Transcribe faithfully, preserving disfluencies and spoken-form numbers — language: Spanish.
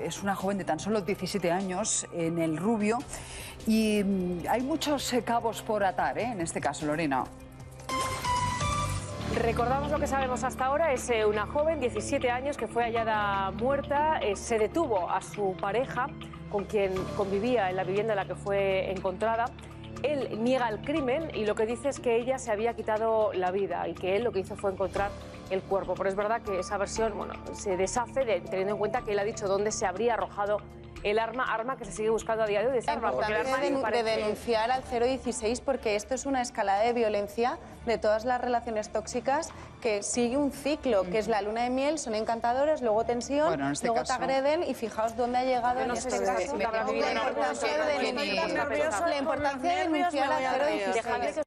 Es una joven de tan solo diecisiete años en El Rubio y hay muchos cabos por atar, ¿eh? En este caso, Lorena. Recordamos lo que sabemos hasta ahora, es una joven, diecisiete años, que fue hallada muerta, eh, se detuvo a su pareja, con quien convivía en la vivienda en la que fue encontrada. Él niega el crimen y lo que dice es que ella se había quitado la vida y que él lo que hizo fue encontrar el cuerpo. Pero es verdad que esa versión, bueno, se deshace de, teniendo en cuenta que él ha dicho dónde se habría arrojado el arma, arma que se sigue buscando a día de hoy. Es importante de denunciar al cero dieciséis porque esto es una escalada de violencia de todas las relaciones tóxicas que sigue un ciclo, que es la luna de miel, son encantadores, luego tensión, bueno, este luego caso... te agreden y fijaos dónde ha llegado en este caso. La importancia de denunciar al cero dieciséis.